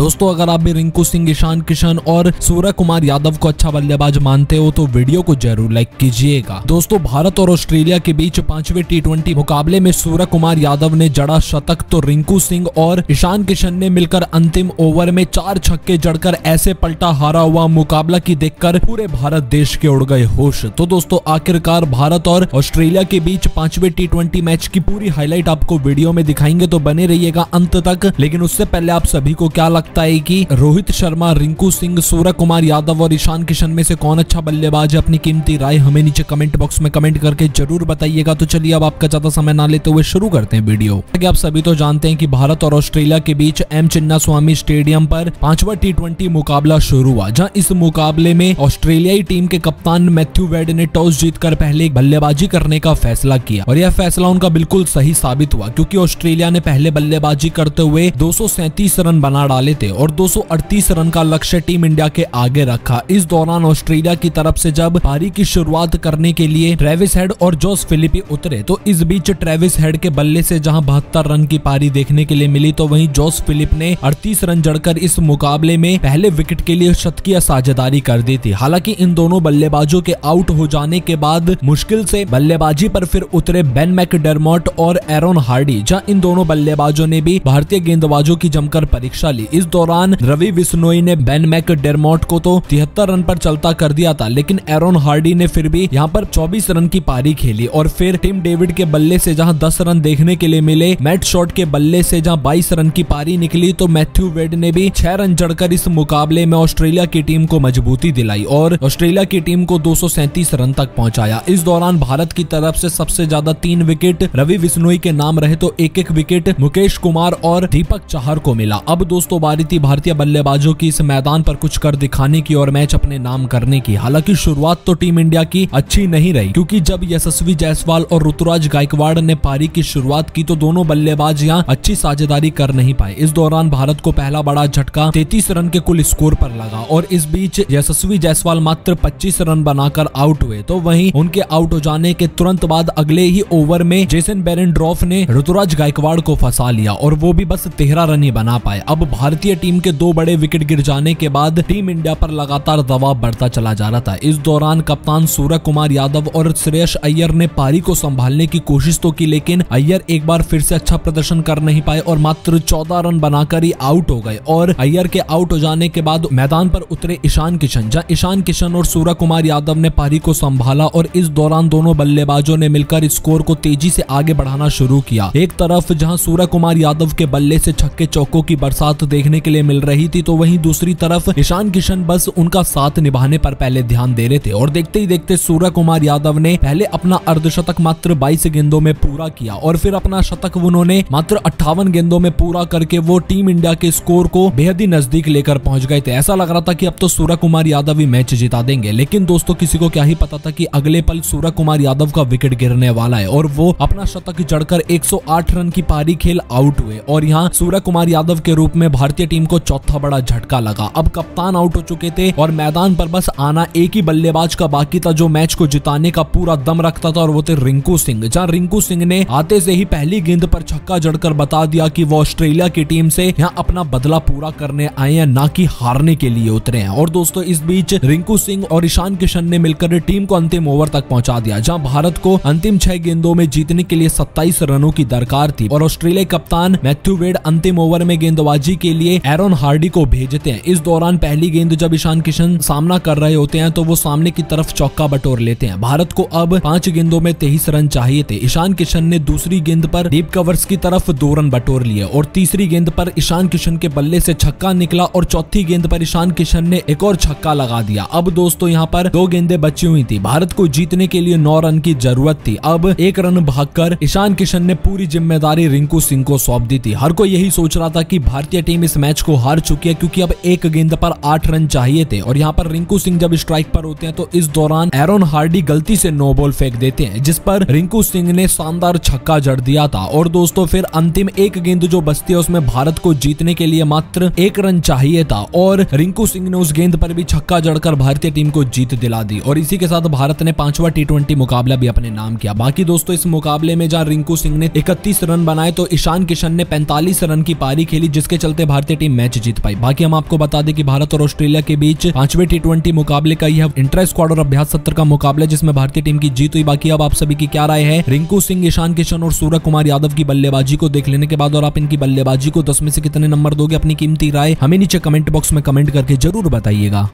दोस्तों अगर आप भी रिंकू सिंह, ईशान किशन और सूर्यकुमार यादव को अच्छा बल्लेबाज मानते हो तो वीडियो को जरूर लाइक कीजिएगा। दोस्तों भारत और ऑस्ट्रेलिया के बीच 5वें T20 मुकाबले में सूर्यकुमार यादव ने जड़ा शतक तो रिंकू सिंह और ईशान किशन ने मिलकर अंतिम ओवर में 4 छक्के जड़कर ऐसे पलटा हारा हुआ मुकाबला की देखकर पूरे भारत देश के उड़ गए होश। तो दोस्तों आखिरकार भारत और ऑस्ट्रेलिया के बीच 5वें T20 मैच की पूरी हाईलाइट आपको वीडियो में दिखाएंगे तो बने रहिएगा अंत तक। लेकिन उससे पहले आप सभी को क्या लगता है कि रोहित शर्मा, रिंकू सिंह, सूर्यकुमार यादव और ईशान किशन में से कौन अच्छा बल्लेबाज है? अपनी कीमती राय हमें नीचे कमेंट बॉक्स में कमेंट करके जरूर बताइएगा। तो चलिए अब आपका ज्यादा समय ना लेते हुए शुरू करते हैं वीडियो। आप सभी तो जानते हैं कि भारत और ऑस्ट्रेलिया के बीच एम चिन्ना स्टेडियम पर 5वां T20 मुकाबला शुरू हुआ, जहां इस मुकाबले में ऑस्ट्रेलियाई टीम के कप्तान मैथ्यू वेड ने टॉस जीतकर पहले बल्लेबाजी करने का फैसला किया और यह फैसला उनका बिल्कुल सही साबित हुआ क्योंकि ऑस्ट्रेलिया ने पहले बल्लेबाजी करते हुए 237 रन बना डाले थे और 238 रन का लक्ष्य टीम इंडिया के आगे रखा। इस दौरान ऑस्ट्रेलिया की तरफ से जब पारी की शुरुआत करने के लिए ट्रेविस हेड और जोस फिलिप्स उतरे तो इस बीच ट्रेविस हेड के बल्ले से जहाँ 72 रन की पारी देखने के लिए मिली तो वहीं जोस फिलिप्स ने 38 रन जड़कर इस मुकाबले में पहले विकेट के लिए शतकीय साझेदारी कर दी थी। हालांकि इन दोनों बल्लेबाजों के आउट हो जाने के बाद मुश्किल से बल्लेबाजी पर फिर उतरे बेन मैकडरमॉट और एरोन हार्डी, जहां इन दोनों बल्लेबाजों ने भी भारतीय गेंदबाजों की जमकर परीक्षा ली। इस दौरान रवि बिस्नोई ने बेन मैकडरमॉट को तो 73 रन पर चलता कर दिया था लेकिन एरोन हार्डी ने फिर भी यहाँ पर 24 रन की पारी खेली और फिर टिम डेविड के बल्ले से जहाँ 10 रन देखने के लिए मिले, मैट शॉट के बल्ले से जहाँ 22 रन की पारी निकली तो मैथ्यू वेड ने भी 6 रन जड़कर इस मुकाबले में ऑस्ट्रेलिया की टीम को मजबूती दिलाई और ऑस्ट्रेलिया की टीम को 237 रन तक पहुंचाया। इस दौरान भारत की तरफ से सबसे ज्यादा 3 विकेट रवि बिस्नोई के नाम रहे तो 1-1 विकेट मुकेश कुमार और दीपक चाहार को मिला। अब दोस्तों बारी थी भारतीय बल्लेबाजों की इस मैदान पर कुछ कर दिखाने की और मैच अपने नाम करने की। हालांकि शुरुआत तो टीम इंडिया की अच्छी नहीं रही क्योंकि जब यशस्वी जायसवाल और ऋतुराज गायकवाड़ ने पारी की शुरुआत की तो दोनों बल्लेबाज यहाँ अच्छी साझेदारी कर नहीं पाए। इस दौरान भारत को पहला बड़ा झटका 33 रन के कुल स्कोर पर लगा और इस बीच यशस्वी जायसवाल मात्र 25 रन बनाकर आउट हुए तो वहीं उनके आउट हो जाने के तुरंत बाद अगले ही ओवर में जेसन बेहरनडॉर्फ ने ऋतुराज गायकवाड़ को फंसा लिया और वो भी बस 13 रन ही बना पाए। अब भारतीय टीम के 2 बड़े विकेट गिर जाने के बाद टीम इंडिया पर लगातार दबाव बढ़ता चला जा रहा था। इस दौरान कप्तान सूर्यकुमार यादव और श्रेयस अय्यर ने पारी को संभालने की कोशिश तो की लेकिन अय्यर एक बार फिर से अच्छा प्रदर्शन कर नहीं पाए और मात्र 14 रन बनाकर ही आउट हो गए। और अय्यर के आउट हो जाने के बाद मैदान पर उतरे ईशान किशन, जहां ईशान किशन और सूर्यकुमार यादव ने पारी को संभाला और इस दौरान दोनों बल्लेबाजों ने मिलकर स्कोर को तेजी से आगे बढ़ाना शुरू किया। एक तरफ जहां सूर्यकुमार यादव के बल्ले से छक्के चौकों की बरसात देखने के लिए मिल रही थी तो वहीं दूसरी तरफ ईशान किशन बस उनका साथ निभाने पर पहले ध्यान दे रहे थे और देखते ही देखते सूर्यकुमार यादव ने पहले अपना अर्धशतक मात्र 22 गेंदों में पूरा किया और फिर अपना शतक उन्होंने मात्र 58 गेंदों में पूरा करके वो टीम इंडिया के स्कोर को बेहद ही नजदीक लेकर पहुंच गए थे। ऐसा लग रहा था कि अब तो सूर्यकुमार यादव ही मैच जिता देंगे लेकिन दोस्तों किसी को क्या ही पता था कि अगले पल सूर्यकुमार यादव का विकेट गिरने वाला है और वो अपना शतक जड़कर 108 रन की पारी खेल आउट हुए और यहाँ सूर्यकुमार यादव के रूप में भारतीय टीम को 4था बड़ा झटका लगा। अब कप्तान आउट हो चुके थे और मैदान पर बस आना एक ही बल्लेबाज का बाकी था जो मैच को जिताने का पूरा दम रखता था और वो थे रिंकू सिंह, जहाँ रिंकू सिंह ने आते से ही पहली गेंद पर छक्का जड़कर बता दिया कि वो ऑस्ट्रेलिया की टीम से यहाँ अपना बदला पूरा करने आए हैं, ना कि हारने के लिए उतरे हैं। और दोस्तों इस बीच रिंकू सिंह और ईशान किशन ने मिलकर टीम को अंतिम ओवर तक पहुंचा दिया, जहां भारत को अंतिम 6 गेंदों में जीतने के लिए 27 रनों की दरकार थी और ऑस्ट्रेलियाई कप्तान मैथ्यू वेड अंतिम ओवर में गेंदबाजी के लिए एरोन हार्डी को भेजते हैं। इस दौरान पहली गेंद जब ईशान किशन सामना कर रहे होते हैं तो वो सामने की तरफ चौका बटोर लेते हैं। भारत को अब 5 गेंदों में 23 रन चाहिए थे। ईशान किशन ने दूसरी गेंद पर डीप कवर्स की तरफ 2 रन बटोर लिए और तीसरी गेंद पर ईशान किशन के बल्ले से छक्का निकला और चौथी गेंद पर ईशान किशन ने एक और छक्का लगा दिया। अब दोस्तों यहां पर 2 गेंदें बची हुई थी, भारत को जीतने के लिए 9 रन की जरूरत थी। अब 1 रन भागकर ईशान किशन ने पूरी जिम्मेदारी रिंकू सिंह को सौंप दी थी। हर कोई यही सोच रहा था कि भारतीय टीम इस मैच को हार चुकी है क्योंकि अब 1 गेंद पर 8 रन चाहिए थे और यहाँ पर रिंकू सिंह जब स्ट्राइक पर होते हैं तो इस दौरान एरोन हार्डी गलती से नो बॉल फेंक देते हैं जिस पर रिंकू सिंह ने शानदार छक्का जड़ दिया था। और दोस्तों फिर अंतिम 1 गेंद जो बचती है उसमें भारत को जीतने के लिए मात्र 1 रन चाहिए था और रिंकू सिंह ने उस गेंद पर भी छक्का जड़कर भारतीय टीम को जीत दिला दी और इसी के साथ भारत ने 5वां T20 मुकाबला भी अपने नाम किया। बाकी दोस्तों इस मुकाबले में जहां रिंकू सिंह ने 31 रन बनाए तो ईशान किशन ने 45 रन की पारी खेली जिसके चलते भारतीय भारतीय टीम मैच जीत पाई। बाकी हम आपको बता दें कि भारत और ऑस्ट्रेलिया के बीच 5वें T20 मुकाबले का यह इंट्रा स्क्वाड और अभ्यास सत्र का मुकाबला जिसमें भारतीय टीम की जीत हुई। बाकी अब आप सभी की क्या राय है रिंकू सिंह, ईशान किशन और सूर्यकुमार यादव की बल्लेबाजी को देख लेने के बाद, और आप इनकी बल्लेबाजी को 10 में से कितने नंबर दोगे? अपनी कीमती राय हमें नीचे कमेंट बॉक्स में कमेंट करके जरूर बताइएगा।